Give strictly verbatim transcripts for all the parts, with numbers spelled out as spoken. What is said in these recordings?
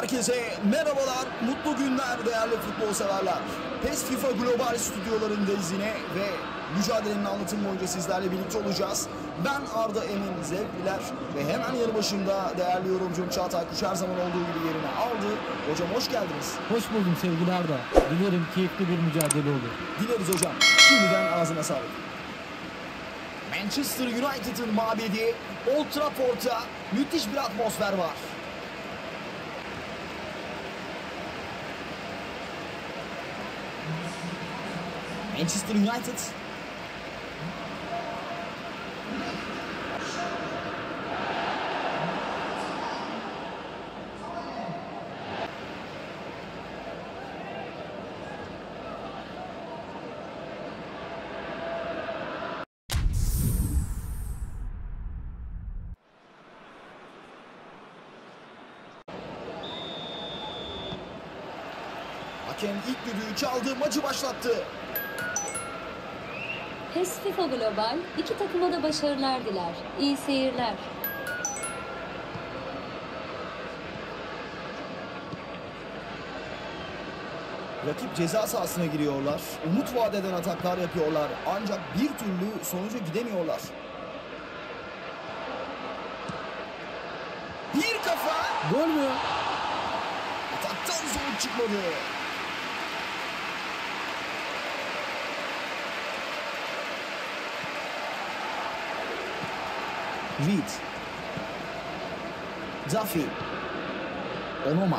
Herkese merhabalar, mutlu günler değerli futbol severler. PES FIFA Global stüdyolarındayız yine ve mücadelenin anlatım boyunca sizlerle birlikte olacağız. Ben Arda Emin Zebkiler ve hemen yanı başımda değerli yorumcum Çağatay Kuş her zaman olduğu gibi yerine aldı. Hocam hoş geldiniz. Hoş buldum sevgili Arda. Dilerim keyifli bir mücadele olur. Dileriz hocam. Şimdiden ağzına sağlık. Manchester United'ın mabedi Old Trafford'ta müthiş bir atmosfer var. Manchester United hakem ilk düdüğü çaldı, maçı başlattı. PES FIFA Global iki takıma da başarılar diler. İyi seyirler. Rakip ceza sahasına giriyorlar. Umut vaat eden ataklar yapıyorlar. Ancak bir türlü sonuca gidemiyorlar. Bir kafa. Gol mü? Ataktan sonuç çıkmadı. Reed, Duffy, Onana,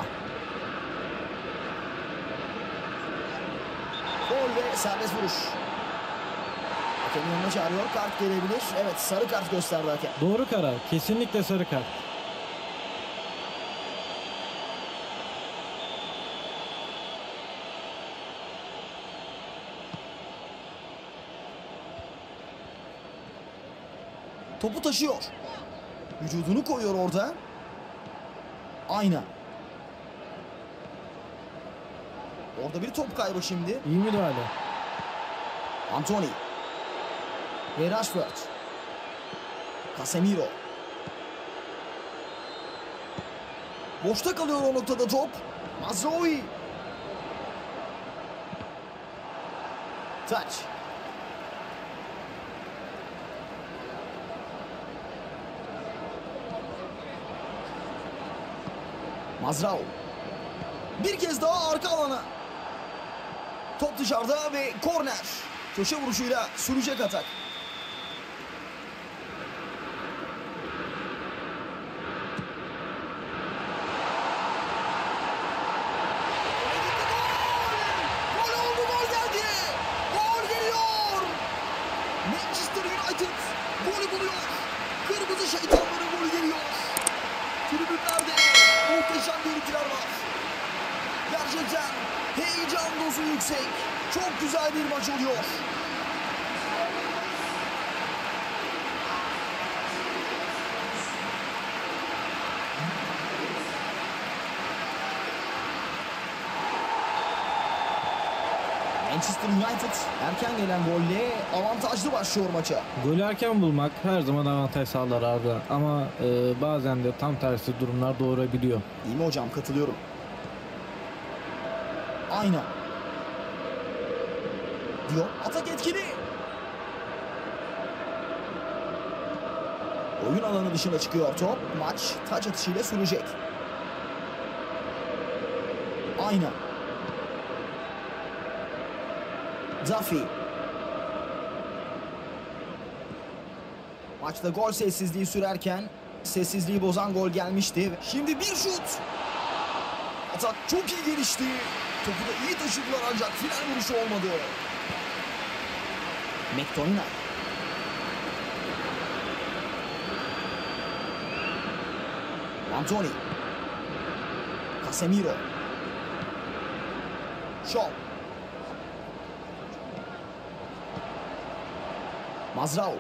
gol ve serbest vuruş. Hakemin yanına çağırıyor, kart gelebilir. Evet, sarı kart gösterdi hakem. Doğru karar, kesinlikle sarı kart. Topu taşıyor. Vücudunu koyuyor orada. Aynen. Orada bir top kaybı şimdi. İyi müdahale. Antony. Ve Rashford. Casemiro. Boşta kalıyor o noktada top. Mazraoui. Taç. Mazraoui. Bir kez daha arka alana. Top dışarıda ve korner. Köşe vuruşuyla sürecek atak. Gol oldu, gol geldi. Gol geliyor. Manchester United golü buluyor. Kırmızı şeytanların golü geliyor. Tribünlerde muhteşem görüntüler var. Gerçekten heyecan dozu yüksek. Çok güzel bir maç oluyor. Manchester United erken gelen golle avantajlı başlıyor maça. Golü erken bulmak her zaman avantaj sağlar Arda. Ama e, bazen de tam tersi durumlar doğurabiliyor. Değil mi hocam? Katılıyorum. Aynen. Diyor. Atak etkili. Oyun alanı dışına çıkıyor top. Maç taç atışıyla sürecek. Aynen. Duffy. Maçta gol sessizliği sürerken sessizliği bozan gol gelmişti. Şimdi bir şut. Atak çok iyi gelişti. Topu da iyi taşıdılar ancak final vuruşu olmadı. McKenna. Antony. Casemiro. Shaw. Mazraoui.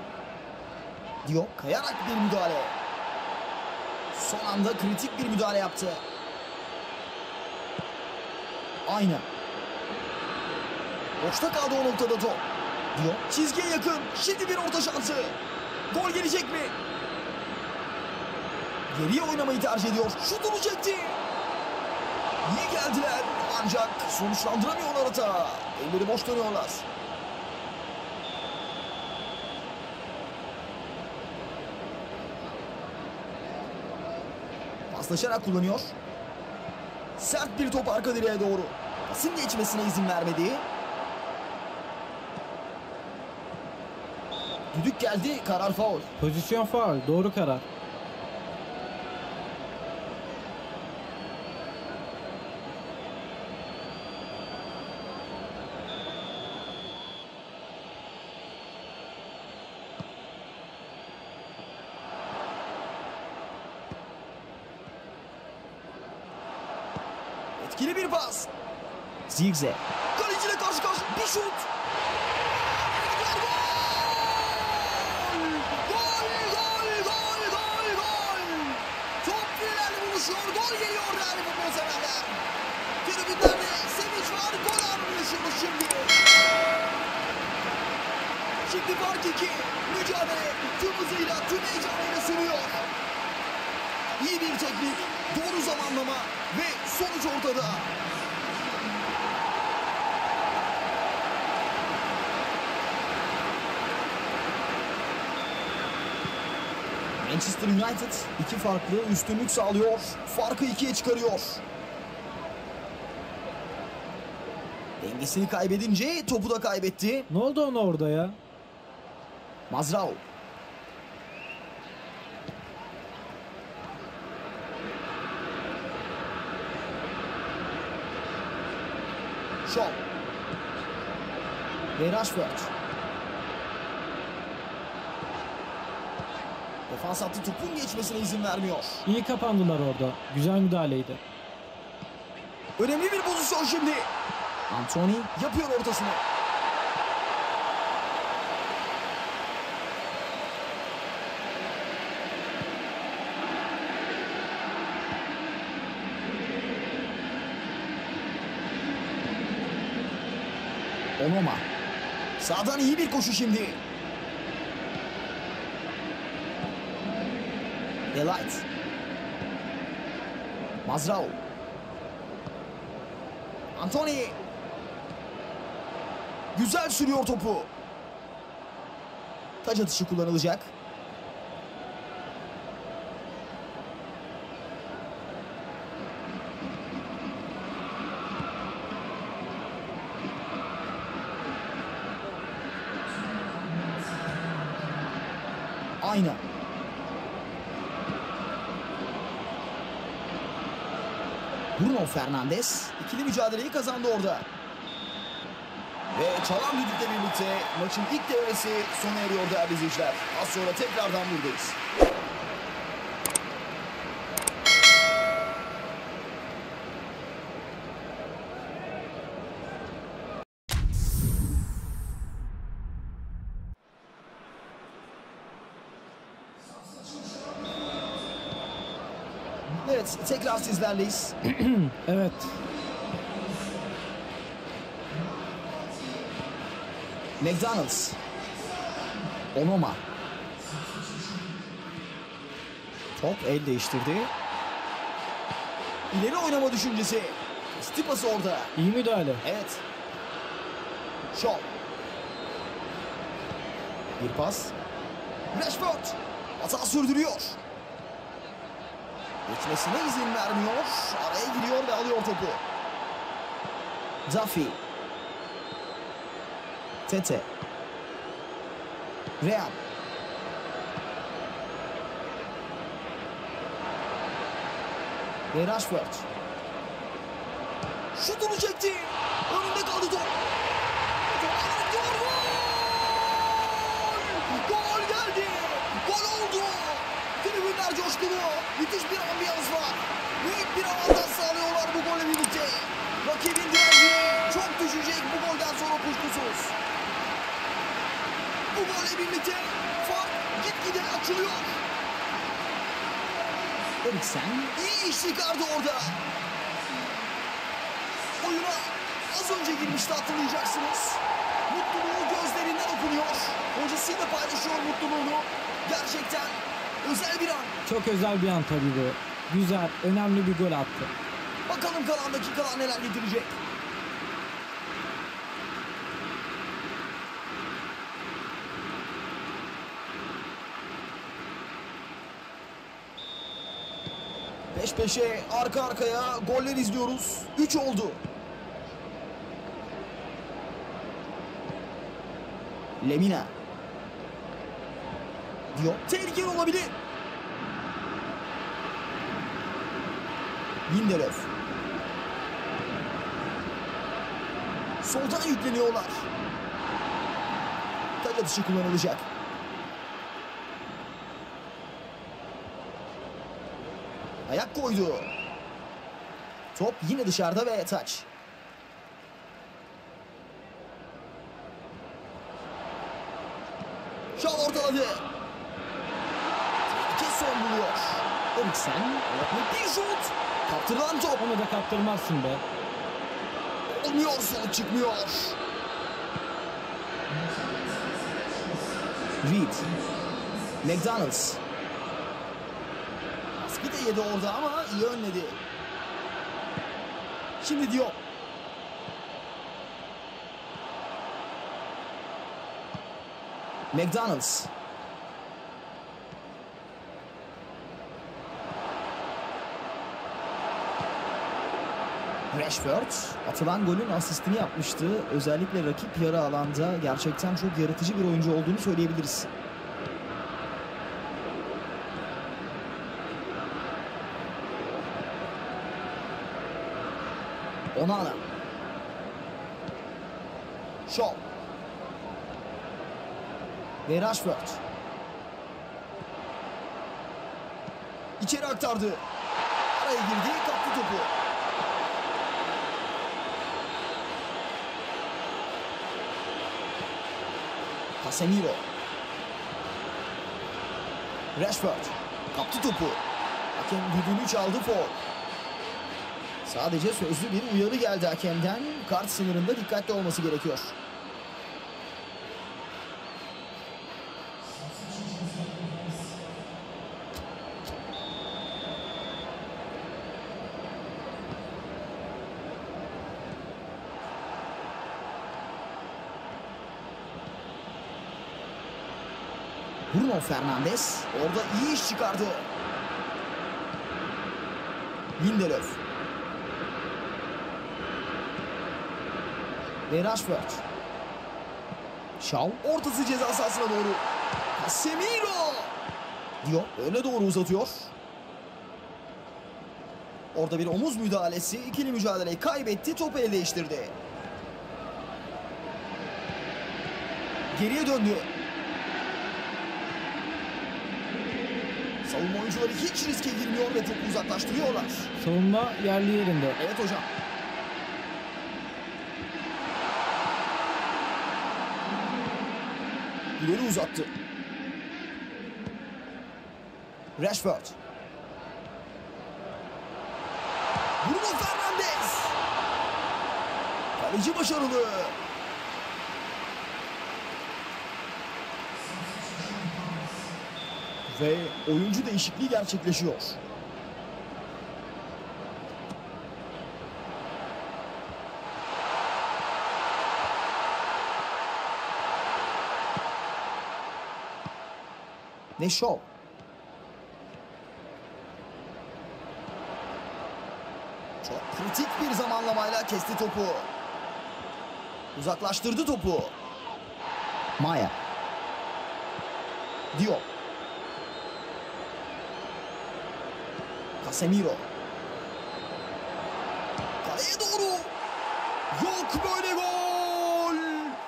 Diyor, kayarak bir müdahale. Son anda kritik bir müdahale yaptı. Aynen. Boşta kaldı o noktada top. Diyor, çizgiye yakın. Şimdi bir orta şansı. Gol gelecek mi? Geriye oynamayı tercih ediyor. Şutunu çekti. İyi geldiler ancak sonuçlandıramıyorlar hata. Elleri boş dönüyorlar. Paslaşarak kullanıyor. Sert bir top arka direğe doğru. Pasın geçmesine izin vermedi. Düdük geldi, karar faul. Pozisyon faul, doğru karar. Etkili bir pas. Zigze. Kaleciyle karşı karşı bir şut. Şimdi fark iki. Mücadele tüm hızıyla, tüm heyecanıyla sürüyor. İyi bir teknik, doğru zamanlama ve sonuç ortada. Manchester United iki farklı üstünlük sağlıyor. Farkı ikiye çıkarıyor. Dengesini kaybedince topu da kaybetti. Ne oldu ona orada ya? Mazraoui. Shaw. Ve Rashford. Defans hattı topun geçmesine izin vermiyor. İyi kapandılar orada. Güzel müdahaleydi. Önemli bir pozisyon şimdi. Antony yapıyor ortasını. Onana. Sağdan iyi bir koşu şimdi. De Ligt. Mazraoui. Antony. Güzel sürüyor topu. Taç atışı kullanılacak. Aynen. Bruno Fernandes ikili mücadeleyi kazandı orada. Ve çalan düdükle birlikte maçın ilk devresi sona eriyor değerli izleyiciler. Az sonra tekrardan buradayız. Evet, tekrar sizlerleyiz. Evet. McDonald's. Onana. Top el değiştirdi. İleri oynama düşüncesi. Stipası orada. İyi müdahale. Evet. Shaw. Bir pas. Rashford. Hata sürdürüyor. Geçmesine izin vermiyor. Araya giriyor ve alıyor topu. Duffy. Tete. Real. Ve Rashford. Şutunu çekti. Önünde kaldı top. Gol! Gol geldi. Gol oldu. Tribünler coşkulu. Müthiş bir ambiyans var. Büyük bir avantaj sağlıyorlar bu golle birlikte. Rakibin direnci çok düşecek bu golden sonra kuşkusuz. Bu golle birlikte fark gitgide açılıyor. Eriksen iyi iş çıkardı orada. Oyuna az önce girmişti, hatırlayacaksınız. Mutluluğu gözlerinden okunuyor. Hocasıyla paylaşıyor mutluluğunu. Gerçekten özel bir an. Çok özel bir an tabii bu. Güzel, önemli bir gol attı. Bakalım kalan dakikalar neler getirecek. Peş peşe, arka arkaya goller izliyoruz. üç oldu. Lemina. Diyor. Tehlikeli olabilir. Lindelöf. Soldan yükleniyorlar. Taç atışı kullanılacak. Ayak koydu. Top yine dışarıda ve taç. Şal ortaladı. İki son buluyor. Eriksen yapma bir şut. Kaptırılan top. Onu da kaptırmazsın be. Olmuyor, sonuç çıkmıyor. Reed. McDonald's. Bir de yedi orada ama iyi önledi. Şimdi diyor. McDonald's. Rashford atılan golün asistini yapmıştı. Özellikle rakip yarı alanda gerçekten çok yaratıcı bir oyuncu olduğunu söyleyebiliriz. Onana. Shaw. Ve Rashford. İçeri aktardı. Araya girdi, kaptı topu. Casemiro. Rashford. Kaptı topu. Hakem düdüğünü çaldı, faul. Sadece sözlü bir uyarı geldi hakemden. Kart sınırında dikkatli olması gerekiyor. Bruno Fernandes orada iyi iş çıkardı. Lindelöf. Ve Rashford. Shaw ortası ceza sahasına doğru. Casemiro diyor. Öne doğru uzatıyor. Orada bir omuz müdahalesi. İkili mücadeleyi kaybetti. Topu ele değiştirdi. Geriye döndü. Savunma oyuncuları hiç riske girmiyor ve topu uzaklaştırıyorlar. Savunma yerli yerinde. Evet hocam. İleri uzattı. Rashford. Bruno Fernandes. Kaleci başarılı. Ve oyuncu değişikliği gerçekleşiyor. Ne Shaw. Çok kritik bir zamanlamayla kesti topu. Uzaklaştırdı topu. Maya. Diop. Casemiro. Kaleye doğru. Yok böyle gol.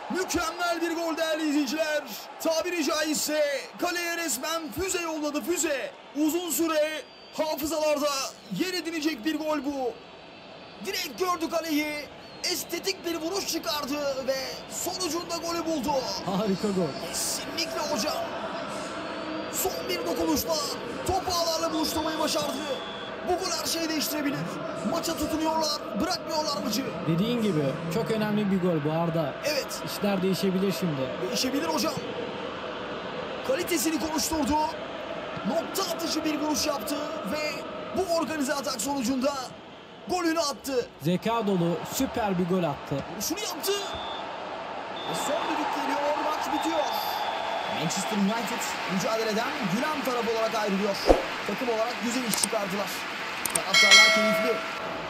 Mükemmel bir gol değerli izleyiciler. Tabiri caizse kaleye resmen füze yolladı, füze. Uzun süre hafızalarda yer edinecek bir gol bu. Direkt gördü kaleyi, estetik bir vuruş çıkardı ve sonucunda golü buldu. Harika gol. Kesinlikle hocam. Son bir dokunuşla topu ağlarla buluşturmayı başardı. Bu gol her şeyi değiştirebilir. Maça tutunuyorlar, bırakmıyorlar maçı. Dediğin gibi çok önemli bir gol bu Arda. Evet. İşler değişebilir şimdi. Değişebilir hocam. Kalitesini konuşturdu. Nokta atışı bir vuruş yaptı ve bu organize atak sonucunda golünü attı. Zeka dolu süper bir gol attı. Vuruşunu yaptı. Ve son düdük geliyor, maç bitiyor. Manchester United mücadeleden gülen taraf olarak ayrılıyor. Takım olarak güzel iş çıkardılar. Taraftarlar keyifli.